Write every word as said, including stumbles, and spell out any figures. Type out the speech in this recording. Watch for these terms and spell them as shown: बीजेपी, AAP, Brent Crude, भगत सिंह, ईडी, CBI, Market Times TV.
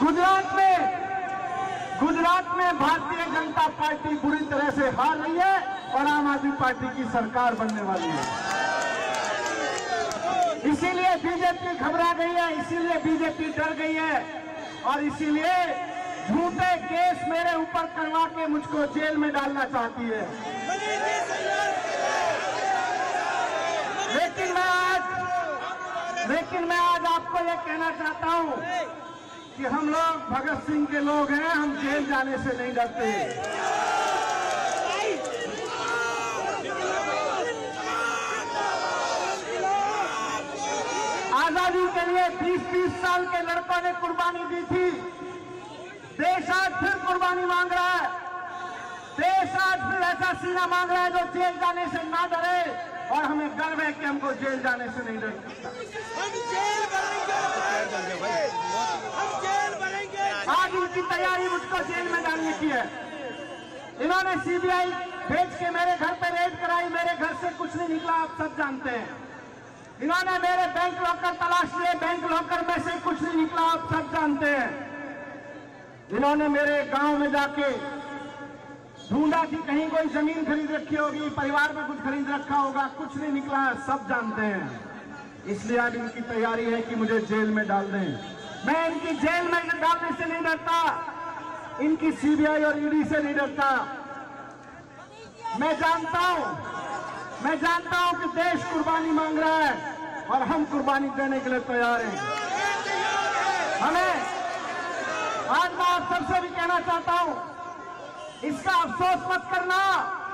गुजरात में गुजरात में भारतीय जनता पार्टी बुरी तरह से हार रही है और आम आदमी पार्टी की सरकार बनने वाली है। इसीलिए बीजेपी घबरा गई है, इसीलिए बीजेपी डर गई है और इसीलिए झूठे केस मेरे ऊपर करवा के मुझको जेल में डालना चाहती है। लेकिन मैं आज लेकिन मैं आज आपको ये कहना चाहता हूँ कि हम लोग भगत सिंह के लोग हैं, हम जेल जाने से नहीं डरते। आजादी के लिए बीस तीस साल के लड़कों ने कुर्बानी दी थी। देश आज फिर कुर्बानी मांग रहा है, देश आज फिर ऐसा सीना मांग रहा है जो जेल जाने से ना डरे। और हमें गर्व है कि हमको जेल जाने से नहीं डर। आज इनकी तैयारी मुझको जेल में डालने की है। इन्होंने सीबीआई भेज के मेरे घर पर रेड कराई, मेरे घर से कुछ नहीं निकला, आप सब जानते हैं। इन्होंने मेरे बैंक लॉकर तलाश लिए, बैंक लॉकर में से कुछ नहीं निकला, आप सब जानते हैं। इन्होंने मेरे गांव में जाके ढूंढा कि कहीं कोई जमीन खरीद रखी होगी, परिवार में कुछ खरीद रखा होगा, कुछ नहीं निकला, सब जानते हैं। इसलिए आज इनकी तैयारी है कि मुझे जेल में डाल दें। मैं इनकी जेल में डालने से नहीं डरता, इनकी सीबीआई और ईडी से नहीं डरता। मैं जानता हूं मैं जानता हूं कि देश कुर्बानी मांग रहा है और हम कुर्बानी देने के लिए तैयार हैं। हमें आज मैं आप सबसे भी कहना चाहता हूं, इसका अफसोस मत करना।